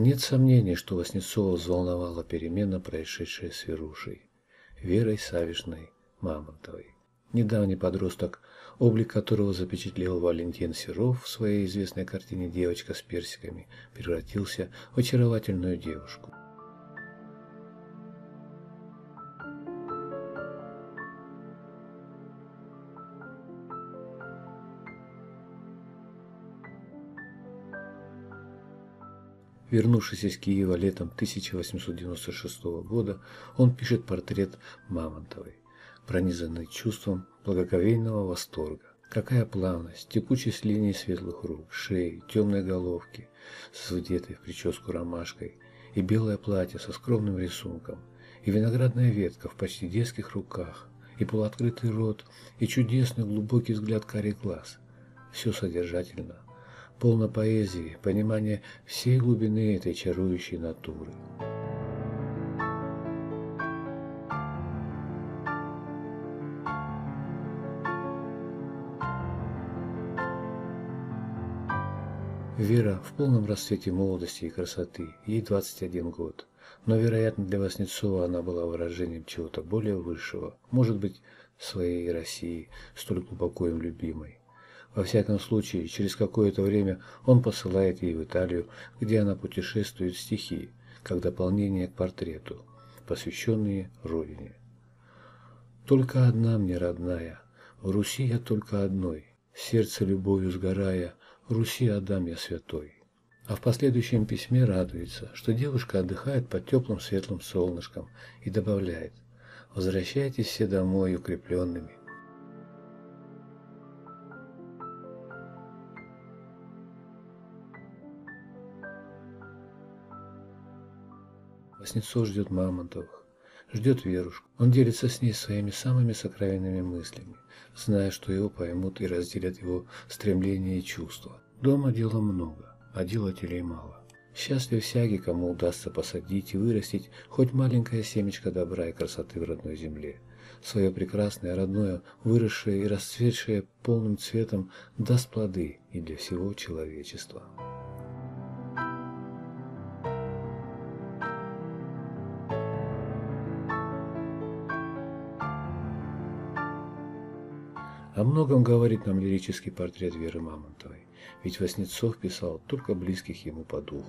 Нет сомнений, что Васнецова взволновала перемена, происшедшая с Верушей, Верой Саввишной Мамонтовой. Недавний подросток, облик которого запечатлел Валентин Серов в своей известной картине «Девочка с персиками», превратился в очаровательную девушку. Вернувшись из Киева летом 1896 года, он пишет портрет Мамонтовой, пронизанный чувством благоговейного восторга. Какая плавность, текучесть линий светлых рук, шеи, темной головки, с вдетой в прическу ромашкой, и белое платье со скромным рисунком, и виноградная ветка в почти детских руках, и полуоткрытый рот, и чудесный глубокий взгляд карих глаз. Все содержательно, полно поэзии, понимания всей глубины этой чарующей натуры. Вера в полном расцвете молодости и красоты, ей 21 год, но, вероятно, для Васнецова она была выражением чего-то более высшего, может быть, своей России, столь глубоко им любимой. Во всяком случае, через какое-то время он посылает ей в Италию, где она путешествует стихи, как дополнение к портрету, посвященные родине. «Только одна мне родная, в Руси я только одной, сердце любовью сгорая, Руси отдам я святой». А в последующем письме радуется, что девушка отдыхает под теплым светлым солнышком, и добавляет: «Возвращайтесь все домой укрепленными». Васнецов ждет Мамонтовых, ждет Верушку. Он делится с ней своими самыми сокровенными мыслями, зная, что его поймут и разделят его стремления и чувства. Дома дела много, а делателей мало. Счастлив всякий, кому удастся посадить и вырастить хоть маленькое семечко добра и красоты в родной земле. Свое прекрасное, родное, выросшее и расцветшее полным цветом, даст плоды и для всего человечества. О многом говорит нам лирический портрет Веры Мамонтовой, ведь Васнецов писал только близких ему по духу.